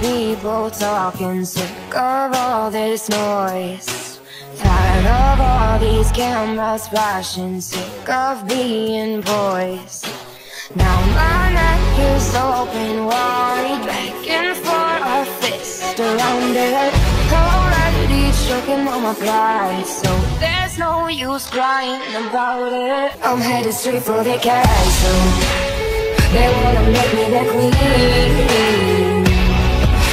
people talking, sick of all this noise, tired of all these cameras flashing, sick of being poised. Now my neck is open wide, begging for a fist around it. Already choking on my pride, so there's no use crying about it. I'm headed straight for the castle. They wanna make me their queen.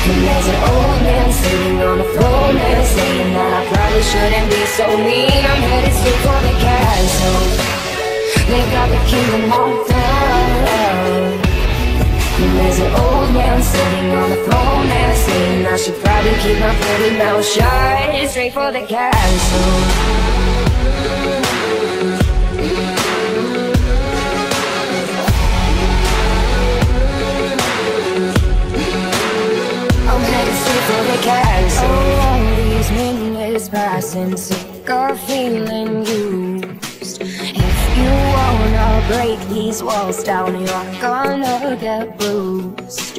And there's an old man sitting on the throne and saying that I probably shouldn't be so mean. I'm headed straight for the castle. They got the kingdom on throne. And there's an old man sitting on the throne and saying I should probably keep my pretty mouth shut. Headed straight for the castle. Castle. All these minutes passing, sick of feeling used. If you wanna break these walls down, you're gonna get bruised.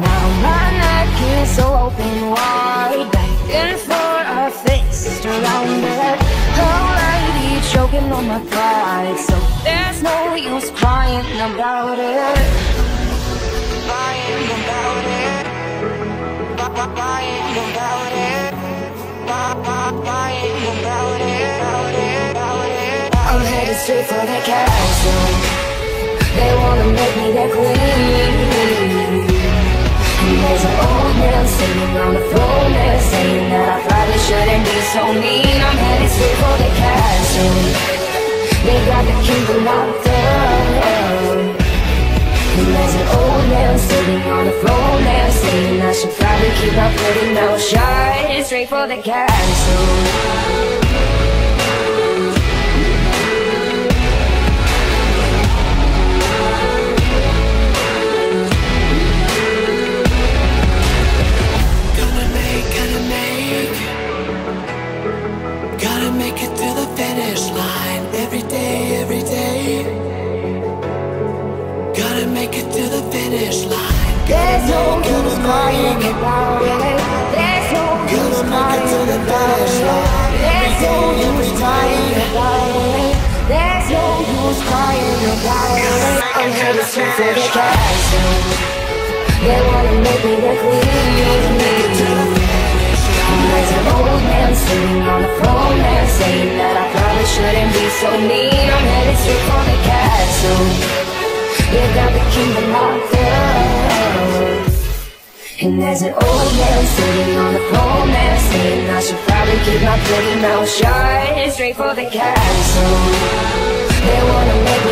Now my neck is open wide, begging for a fist around it. Already choking on my pride, so there's no use crying about it. Crying about it. Crying about it, crying about it, about it. I'm headed straight for the castle. They wanna make me their queen. And there's an old man sitting on the throne and saying that I probably shouldn't be so mean. I'm headed straight for the castle. They got the kingdom locked down. And there's an old man sitting on the throne and saying I should probably keep my pretty mouth shut. Headed straight for the castle. Gotta make it to the finish line. Every day make it to the finish line. There's no use crying about it. There's no use crying about it. There's no use crying about it. There's no use crying about it. I'm headed straight for the castle. They wanna make me their queen. There's an old man sitting on the throne and saying that I probably shouldn't be so mean. I'm headed straight for the castle. They got the kingdom locked down. And there's an old man sitting on the throne and saying I should probably keep my pretty mouth shut. Headed straight for the castle. They wanna make